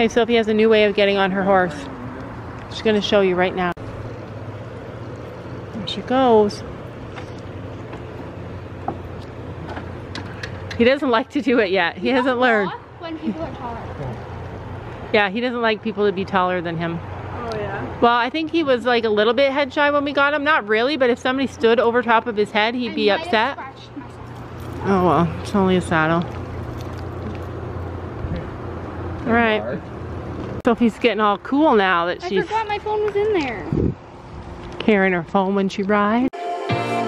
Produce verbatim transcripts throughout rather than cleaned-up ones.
Okay, Sophie has a new way of getting on her horse. She's going to show you right now. There she goes. He doesn't like to do it yet. He hasn't learned. When people are taller. Yeah, he doesn't like people to be taller than him. Oh yeah. Well, I think he was like a little bit head shy when we got him. Not really, but if somebody stood over top of his head, he'd be upset. Oh well, it's only a saddle. All right. Sophie's getting all cool now that she's. I forgot my phone was in there. Carrying her phone when she rides.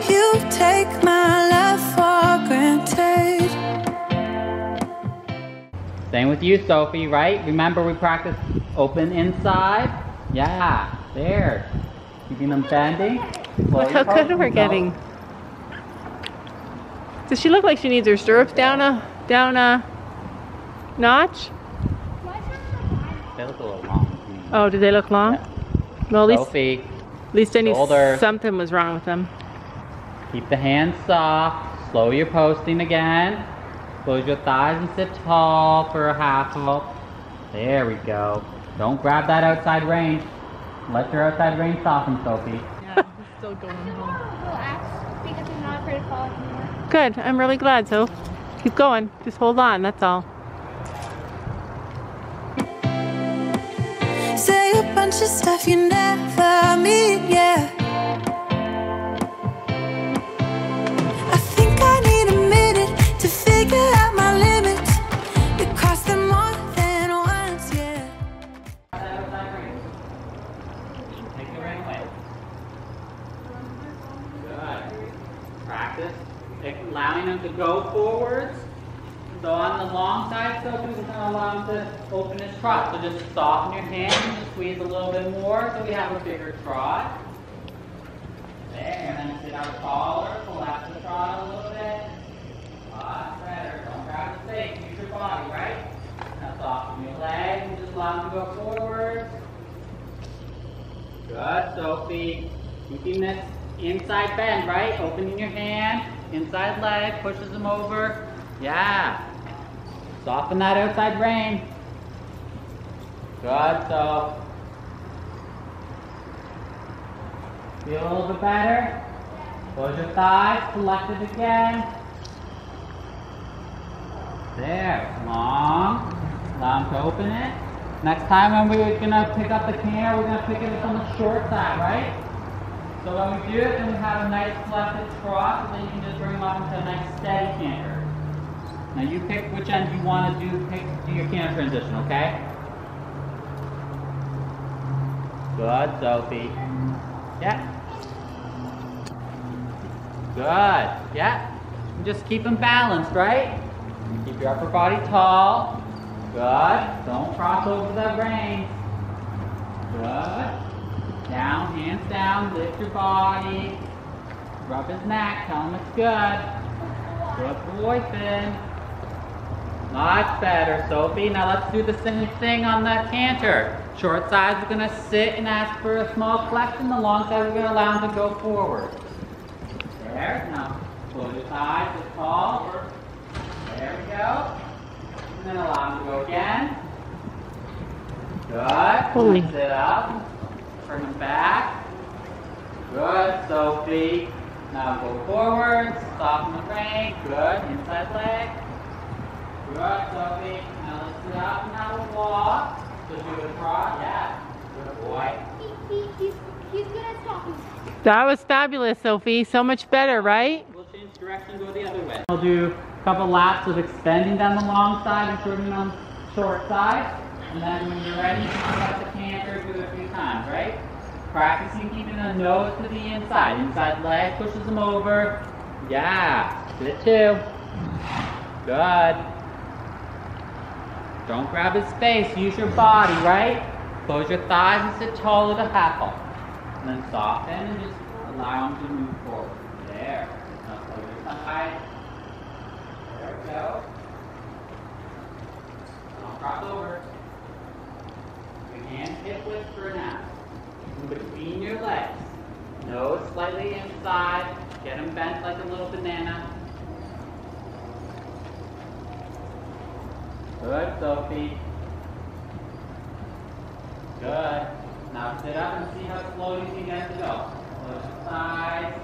You take my life for granted. Same with you, Sophie, right? Remember we practiced open inside? Yeah, there. Keeping them bending. Look how good we're getting. Does she look like she needs her stirrups down a down a notch? They look a little long. Oh, do they look long? Yeah. Well, at least, Sophie, at least I knew shoulder. Something was wrong with them. Keep the hands soft. Slow your posting again. Close your thighs and sit tall for a half loop. There we go. Don't grab that outside rein. Let your outside rein soften, Sophie. Yeah, he's still going home. Because I'm not afraid of falling anymore. Good. I'm really glad, so keep going. Just hold on, that's all. Say a bunch of stuff you never mean, yeah. I think I need a minute to figure out my limits. You cross them more than once, yeah. Take the rein away. Good. Practice. Allowing them to go forwards. So on the long side, Sophie, we're going to allow him to open his trot. So just soften your hand and just squeeze a little bit more so we have a bigger trot. There, and then sit out taller, collapse the trot a little bit. Lots better. Don't grab the stake. Use your body, right? Now soften your legs and just allow him to go forward. Good, Sophie. Keeping this inside bend, right? Opening your hand, inside leg, pushes him over. Yeah. Soften that outside rein. Good, so. Feel a little bit better. Close your thighs, collect it again. There, long. Allow them to open it. Next time when we're gonna pick up the camera, we're gonna pick it up on the short side, right? So when we do it, then we have a nice collected trot, so then you can just bring them up into a nice steady canter. Now you pick which end you want to do, pick, do your camera transition, okay? Good, Sophie. Yeah. Good, yeah. Just keep them balanced, right? Keep your upper body tall. Good. Don't cross over the reins. Good. Down, hands down, lift your body. Rub his neck, tell him it's good. Good boy, Finn. Lots better, Sophie. Now let's do the same thing on the canter. Short side, we're going to sit and ask for a small collection. The long side, we're going to allow them to go forward. There. Now, close your thighs, just tall. There we go. And then allow them to go again. Good. Holy. Sit up. Turn them back. Good, Sophie. Now go forward. Soften the rein. Good. Inside leg. Good, Sophie. Now let's sit up and have a walk. So do a trot. Yeah. Good boy. He, he, he's, he's good at stopping. That was fabulous, Sophie. So much better, right? We'll change direction and go the other way. We'll do a couple laps of extending down the long side and shortening on the short side. And then when you're ready, you can let the canter do it a few times, right? Practicing keeping the nose to the inside. Inside leg pushes them over. Yeah. Good too. Good. Don't grab his face, use your body, right? Close your thighs and sit tall at a half hop. And then soften and just allow him to move forward. There. Now close your thighs. There we go. Don't cross over. Your hands hip width for an hour. Between your legs. Nose slightly inside. Get him bent like a little banana. Good, Sophie. Good. Now sit up and see how slow you can get to go. Push aside.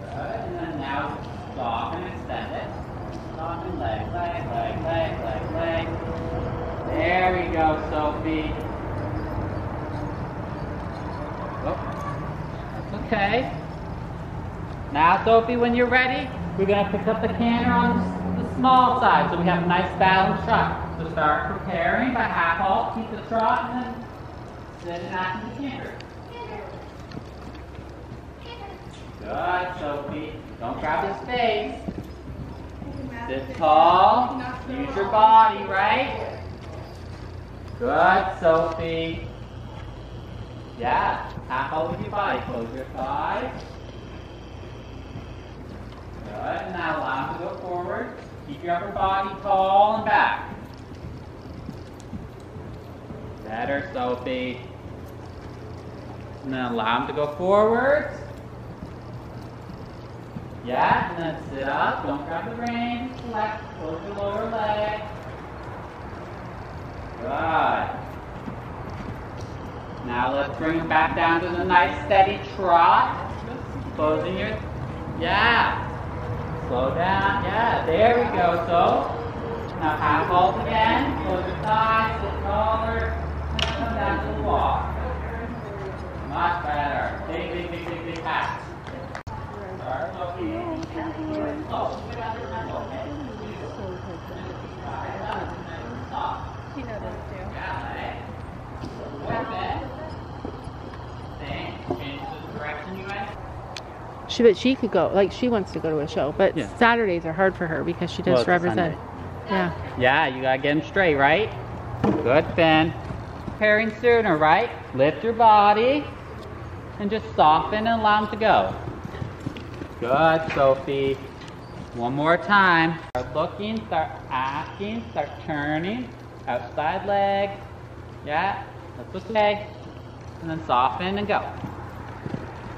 Good. And then now stop and extend it. Stop and leg, leg, leg, leg, leg, leg. There we go, Sophie. Oh, that's okay. Now, Sophie, when you're ready, we're going to pick up the canter on the small side, so we have a nice balanced trot. So start preparing by half halt, keep the trot, and then sit and act in the canter. Good, Sophie. Don't grab his face. Sit tall. Use your body, right? Good, Sophie. Yeah, half halt with your body. Close your thighs. Good, now allow him to go forward. Keep your upper body tall and back. Better, Sophie. And then allow him to go forward. Yeah, and then sit up. Don't grab the reins. Flex, close your lower leg. Good. Now let's bring him back down to the nice steady trot. Closing your, yeah. Slow down, yeah, there we go, so. Now half halt again, close your thighs, sit taller, and then come down to the walk. Much better. Big, big, big, big, big pass. Start looking. Oh, you got your hand, okay? She knows that too. Yeah, right? Then, change the direction you went. She, but she could go, like she wants to go to a show, but yeah. Saturdays are hard for her because she does well, represent. Yeah. Yeah, you gotta get him straight, right? Good, Finn. Preparing sooner, right? Lift your body and just soften and allow him to go. Good, Sophie. One more time. Start looking, start asking, start turning. Outside leg. Yeah, that's okay. And then soften and go.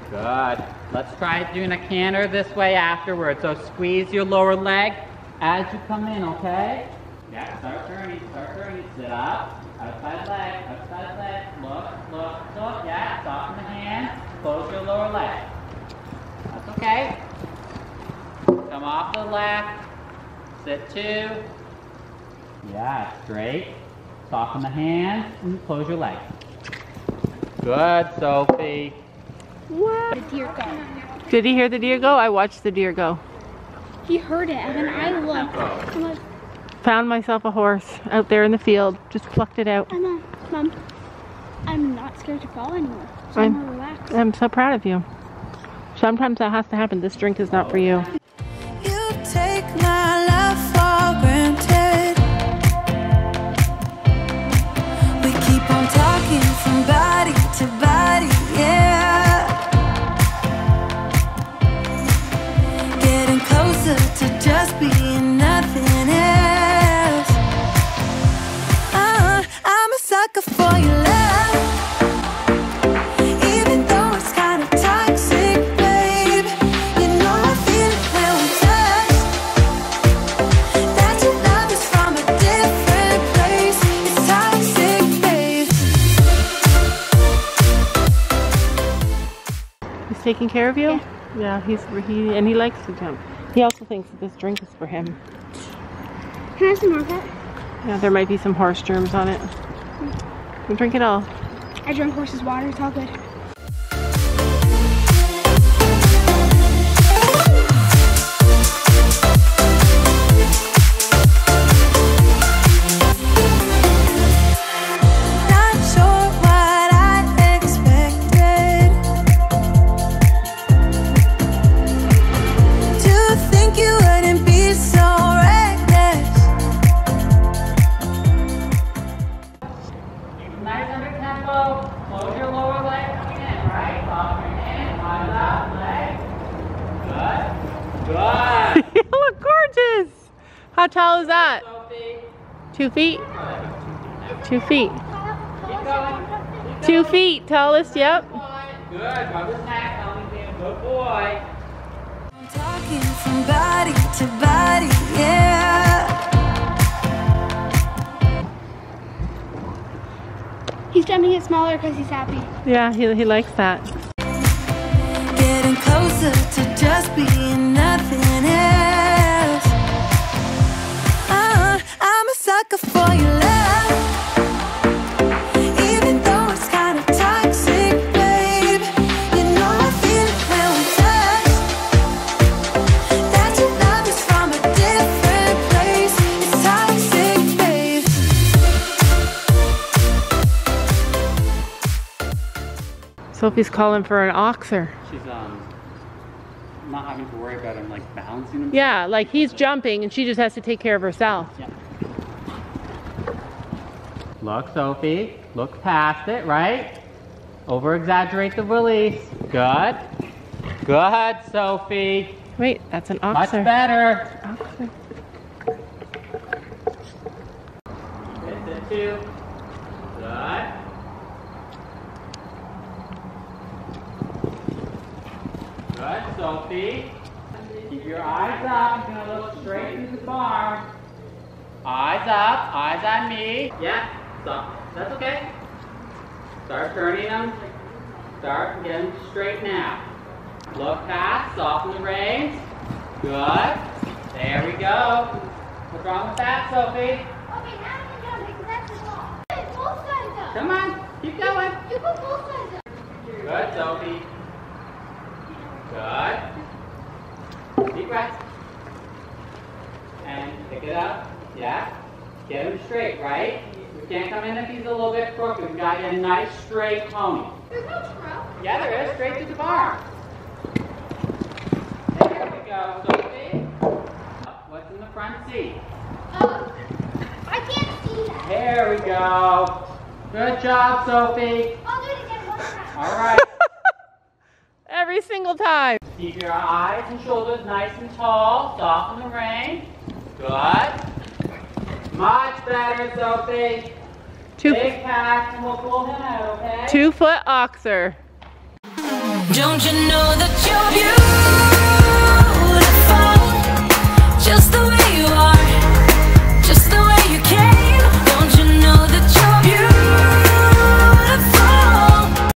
Good. Let's try doing a canter this way afterwards. So squeeze your lower leg as you come in, okay? Yeah, start turning, start turning. Sit up, outside leg, outside leg. Look, look, look. Yeah, soften the hand, close your lower leg. That's okay. Come off the left, sit two. Yeah, straight. Soften the hand and close your leg. Good, Sophie. What? The deer go. Did he hear the deer go? I watched the deer go. He heard it and then I looked. Look. Found myself a horse out there in the field. Just plucked it out. Emma, Mom, I'm not scared to fall anymore. So I'm, I'm relaxed. I'm so proud of you. Sometimes that has to happen. This drink is not for you. You take my life for granted. We keep on talking from body to body, yeah. To just being nothing else. uh, I'm a sucker for your love, even though it's kind of toxic, babe. You know I feel it when we touch. That your love is from a different place. It's toxic, babe. He's taking care of you? Yeah, yeah, he's he, and he likes to jump. He also thinks that this drink is for him. Can I have some more of that? Yeah, there might be some horse germs on it. Mm. We'll drink it all. I drink horse's water, it's all good. How tall is that? Two feet? Two feet. Two feet, tallest, yep. Good, mother's neck, tell me being a good boy. I'm talking from body to body, yeah. He's jumping it smaller because he's happy. Yeah, he, he likes that. Getting closer to just being nothing else. Uh, I'm a sucker for your love. Even though it's kind of toxic, babe. You know I feel it when we touch. That your love is from a different place. It's toxic, babe. Sophie's calling for an Oxer. She's um. not having to worry about him like balancing himself. Yeah, like he's jumping and she just has to take care of herself. Yeah. Look, Sophie, look past it, right? Over exaggerate the release. Good. Good, Sophie. Wait, that's an Oxer. Much better. Oxer. This is two. Good. Good, Sophie. Keep your eyes up. You're gonna look straight through the bar. Eyes up. Eyes on me. Yeah. So that's okay. Start turning them. Start getting straight now. Look past. Soften the reins. Good. There we go. What's wrong with that, Sophie? Okay, now you can jump because that's the ball. Both sides up. Come on. Keep going. You go both sides up. Good, Sophie. Good. Deep breath. And pick it up. Yeah. Get him straight, right? We can't come in if he's a little bit crooked. We've got a nice straight pony. There's no trout. Yeah, there is. Straight to the bar. There we go, Sophie. What's in the front seat? Oh, I can't see that. There we go. Good job, Sophie. I'll do it again one time. All right. Every single time. Keep your eyes and shoulders nice and tall. Soften the rein. Good. Much better, Sophie. Two. Big pack, and we'll pull him out, okay? Two foot Oxer. Don't you know that you're beautiful?